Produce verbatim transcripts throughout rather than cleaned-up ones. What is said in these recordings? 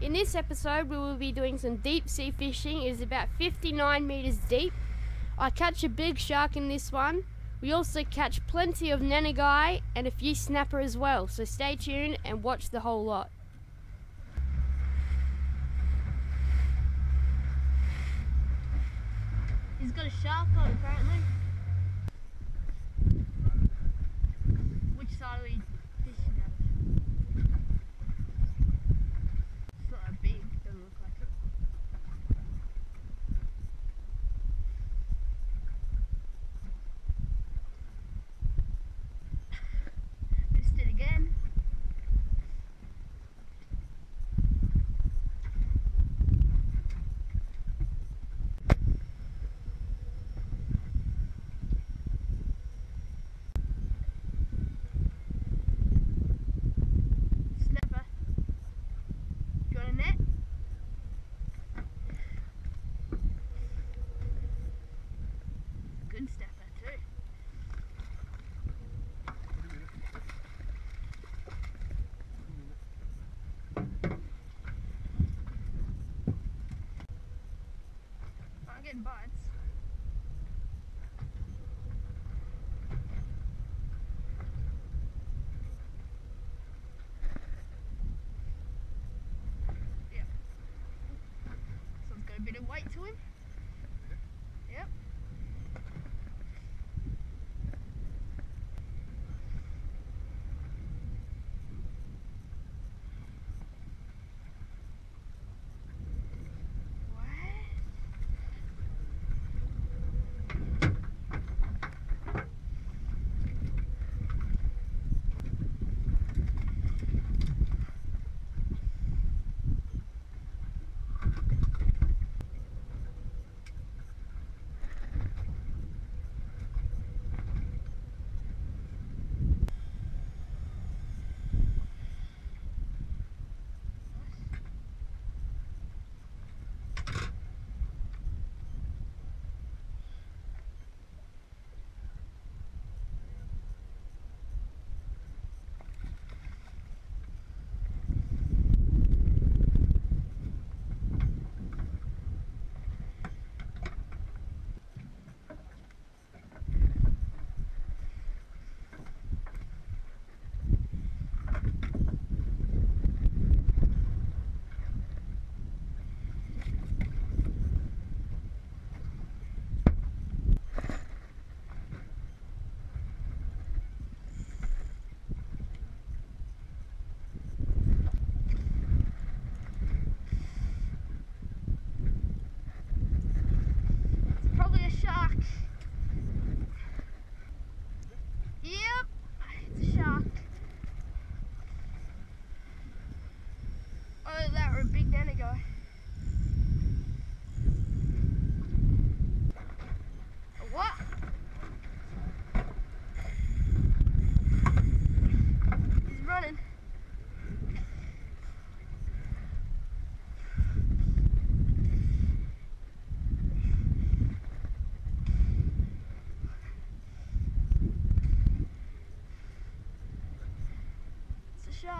In this episode we will be doing some deep sea fishing. It is about fifty-nine meters deep. I catch a big shark in this one. We also catch plenty of nannygai and a few snapper as well, so stay tuned and watch the whole lot. He's got a shark on apparently. Which side are we fishing at? It's not that big, doesn't look like it. Getting bites. Yep. So it's got a bit of weight to him. Yep.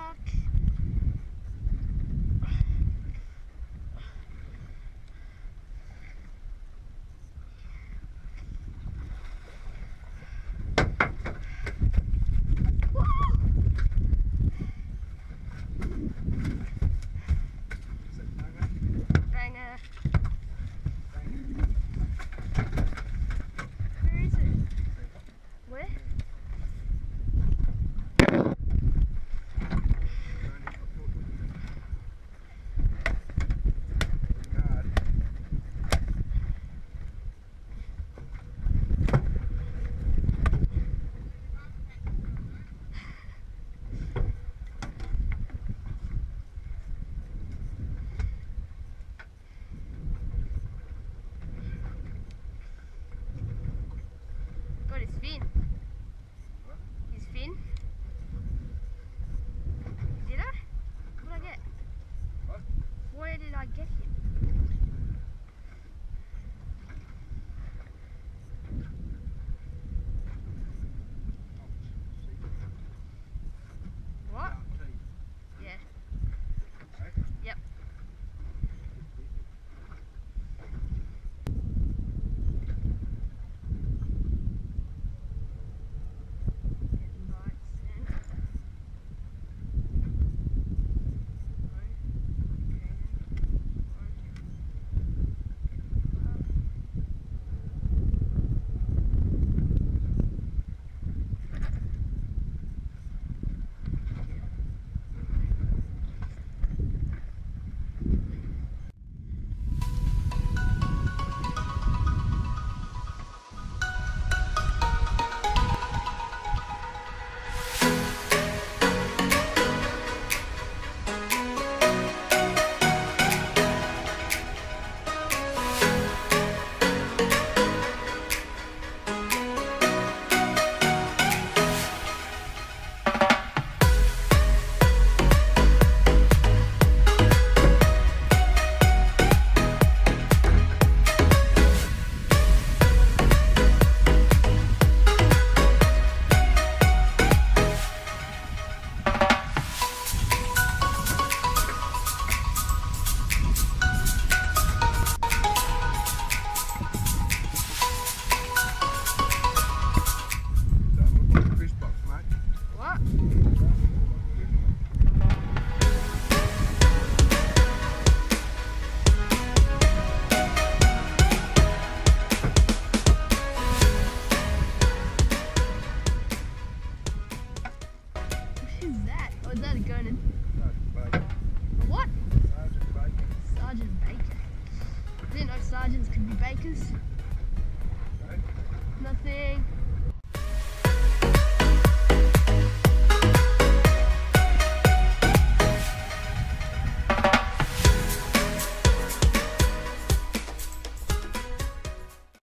Shark. Lieutenant Gurnan. Sergeant Baker. The what? Sergeant Baker. Sergeant Baker. I didn't know sergeants could be bakers. Okay. Nothing.